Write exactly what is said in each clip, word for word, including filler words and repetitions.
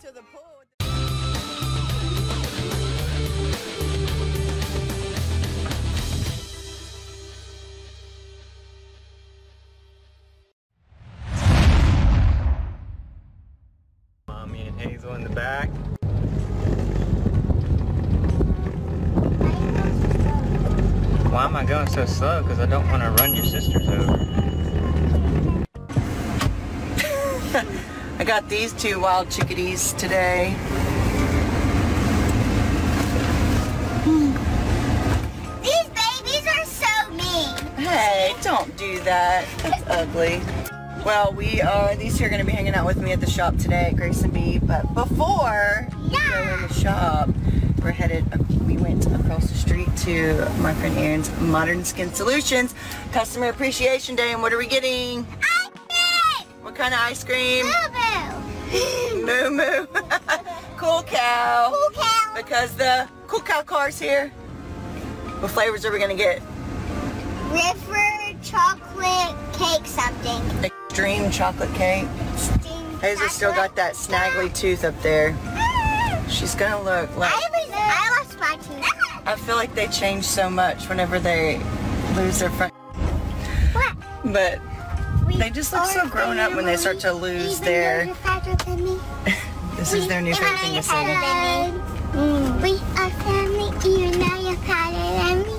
to the pool. Mommy and Hazel in the back. Why am I going so slow? Because I don't want to run your sisters over. I got these two wild chickadees today. These babies are so mean. Hey, don't do that. That's ugly. Well, we are, these two are going to be hanging out with me at the shop today at Grace and Bee. But before we go in the shop, we're headed, we went across the street to my friend Aaron's Modern Skin Solutions Customer Appreciation Day. And what are we getting? Ice cream! What kind of ice cream? Moo Moo. Moo Moo. Cool Cow. Cool Cow. Because the Cool Cow car's here. What flavors are we going to get? River chocolate cake something. Extreme chocolate cake. Extreme Hazel chocolate. Still got that snaggly tooth up there. She's going to look like... I lost my teeth. I feel like they change so much whenever they lose their front. What? But we they just look so grown up when they start to lose even their... You're fatter than me. This we, is their new favorite thing to say. Mm. We are family, even though you're fatter than me.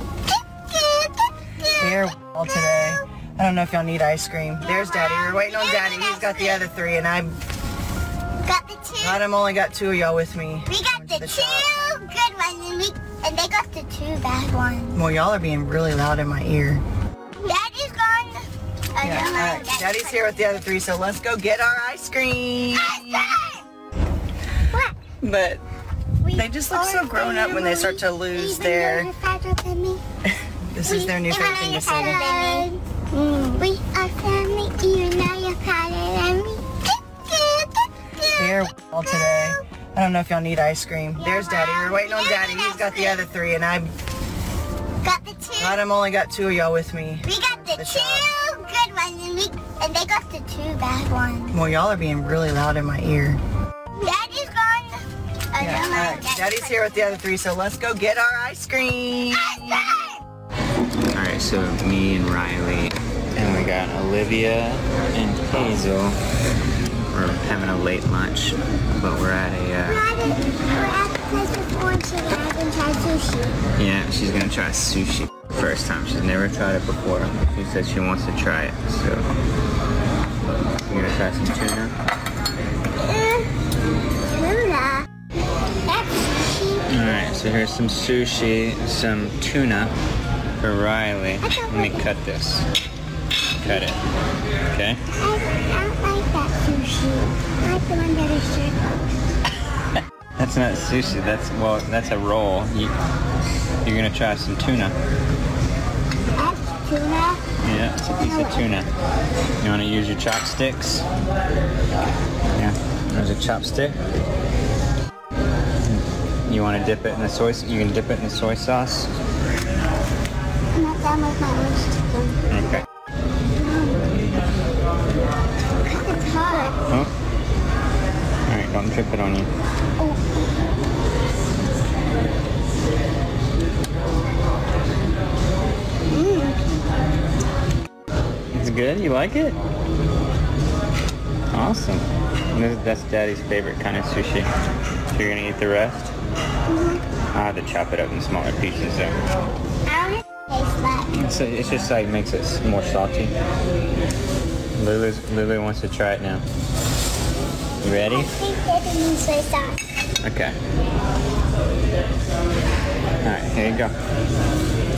They're all today. I don't know if y'all need ice cream. There's Daddy. We're waiting on Daddy. He's got the other three, and I'm... Got the two. Adam only got two of y'all with me. We got the, the two shop. good ones and, we, and they got the two bad ones. Well, y'all are being really loud in my ear. Daddy's gone. Oh, yeah. no, All right. Daddy's, Daddy's here with the other three, so let's go get our ice cream. Ice cream! What? But we they just look so grown up when they start to lose their... You're fatter than me. This we, is their new favorite thing to say. Mm. We are family, even though you're fatter than me. They're all today. I don't know if y'all need ice cream. There's Daddy. We're waiting on Daddy. He's got the other three, and I'm got the two. Adam only got two of y'all with me. We got the, the two shop. good ones, and, we, and they got the two bad ones. Well, y'all are being really loud in my ear. Daddy's gone. Oh, yeah. no, All right. Daddy's, Daddy's here with the other three, so let's go get our ice cream. Ice cream. All right, so me and Riley, and we got Olivia and Hazel. We're having a late lunch, but we're at a... Uh, we're at a place with orange chicken. I can try sushi. Yeah, she's going to try sushi. First time. She's never tried it before. She said she wants to try it, so... We're going to try some tuna. Tuna? That's sushi. Alright, so here's some sushi, some tuna for Riley. Let me cut this. Cut it. Okay? I like the one that is circled. That's not sushi. That's well. That's a roll. You, you're gonna try some tuna. That's tuna. Yeah, it's a piece of tuna. You wanna use your chopsticks? Yeah. There's a chopstick. You wanna dip it in the soy? You can dip it in the soy sauce. I'm not done with my roast chicken. Okay. Oh. Alright, don't trip it on you. Oh. Mm. It's good? You like it? Awesome. This, that's Daddy's favorite kind of sushi. So you're going to eat the rest? Mm-hmm. I'll have to chop it up in smaller pieces though. I don't taste that. So it's just like makes it more salty. Lulu's, Lulu wants to try it now. You ready? I think it means soy sauce. Okay. Alright, here you go.